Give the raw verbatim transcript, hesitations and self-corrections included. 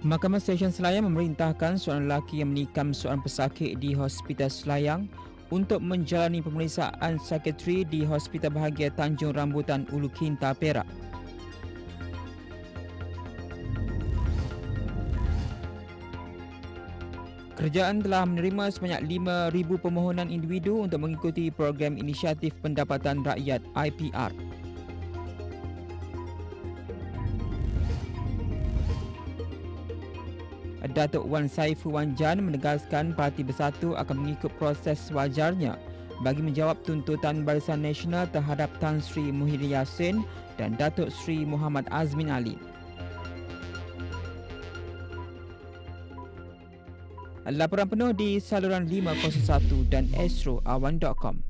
Mahkamah Stesen Selayang memerintahkan seorang lelaki yang menikam seorang pesakit di Hospital Selayang untuk menjalani pemeriksaan psikiatri di Hospital Bahagia Tanjung Rambutan Ulu Kinta, Perak. Kerajaan telah menerima sebanyak lima ribu permohonan individu untuk mengikuti program Inisiatif Pendapatan Rakyat I P R. Datuk Wan Saiful Wan Jan menegaskan parti bersatu akan mengikut proses wajarnya bagi menjawab tuntutan Barisan Nasional terhadap Tan Sri Muhyiddin Yassin dan Datuk Sri Muhammad Azmin Ali. Laporan penuh di saluran lima kosong satu dan astro awan dot com.